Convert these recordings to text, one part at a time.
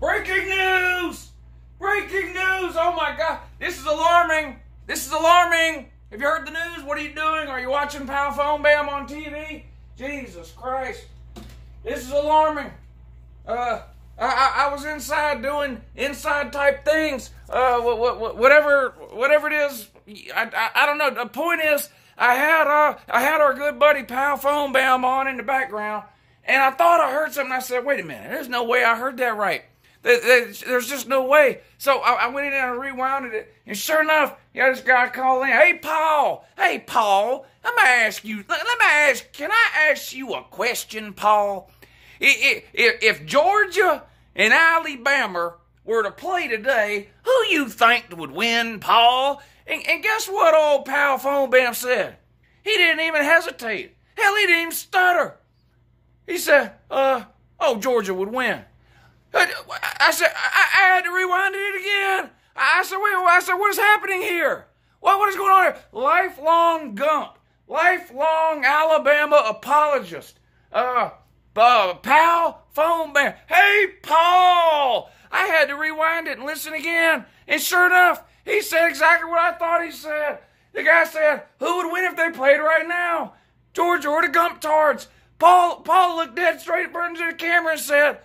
Breaking news! Breaking news! Oh my God, this is alarming. This is alarming. Have you heard the news? What are you doing? Are you watching Paul Finebaum on TV? Jesus Christ. This is alarming. I was inside doing inside type things. Whatever it is, I don't know. The point is, I had our good buddy Paul Finebaum on in the background, and I thought I heard something. I said, wait a minute, there's no way I heard that right. There's just no way. So I went in and rewound it, and sure enough, you know, this guy called in. Hey Paul, can I ask you a question, Paul? If Georgia and Alabama were to play today, who you think would win, Paul? And guess what old Paul Finebaum said? He didn't even hesitate. Hell, he didn't even stutter. He said, oh, Georgia would win. I said, I had to rewind it again. I said, what is happening here? What is going on here? Lifelong Gump. Lifelong Alabama apologist. Paul Finebaum. Hey, Paul! I had to rewind it and listen again. And sure enough, he said exactly what I thought he said. The guy said, who would win if they played right now? Georgia or the Gumptards? Paul looked dead straight at Burns in the camera and said,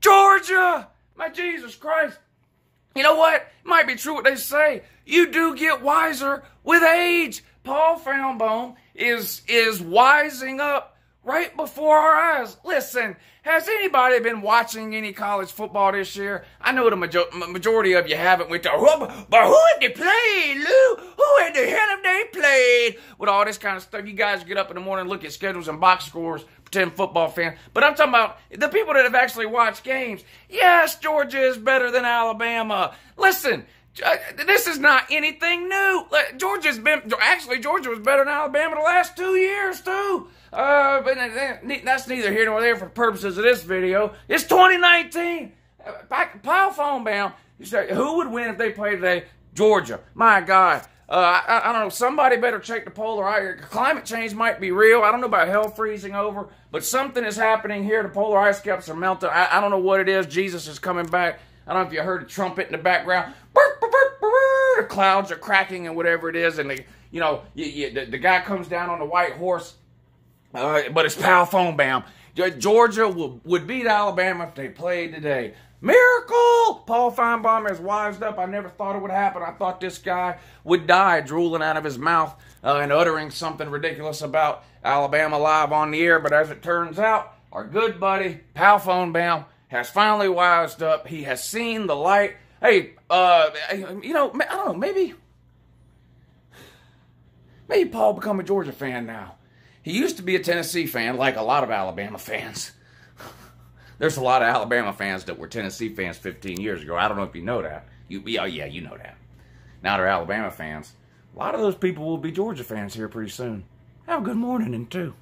Georgia! My Jesus Christ. You know what? It might be true what they say. You do get wiser with age. Paul Finebaum is wising up right before our eyes. Listen, has anybody been watching any college football this year? I know the majority of you haven't. But who had they played, Lou? Who in the hell have they played? With all this kind of stuff, you guys get up in the morning, look at schedules and box scores, pretend football fan. But I'm talking about the people that have actually watched games. Yes, Georgia is better than Alabama. Listen, this is not anything new. Georgia was better than Alabama the last 2 years, too. But that's neither here nor there for the purposes of this video. It's 2019. Paul Finebaum, you say, who would win if they played today? Georgia. My God. I don't know. Somebody better check the polar ice. Climate change might be real. I don't know about hell freezing over, but something is happening here. The polar ice caps are melting. I don't know what it is. Jesus is coming back. I don't know if you heard a trumpet in the background. The clouds are cracking and whatever it is, and the guy comes down on the white horse. But it's Paul Finebaum. Georgia would beat Alabama if they played today. Miracle! Paul Finebaum has wised up. I never thought it would happen. I thought this guy would die drooling out of his mouth and uttering something ridiculous about Alabama live on the air. But as it turns out, our good buddy, Paul Finebaum, has finally wised up. He has seen the light. Hey, I don't know, maybe Paul become a Georgia fan now. He used to be a Tennessee fan, like a lot of Alabama fans. There's a lot of Alabama fans that were Tennessee fans 15 years ago. I don't know if you know that. Yeah, you know that. Now they're Alabama fans. A lot of those people will be Georgia fans here pretty soon. Have a good morning, and two.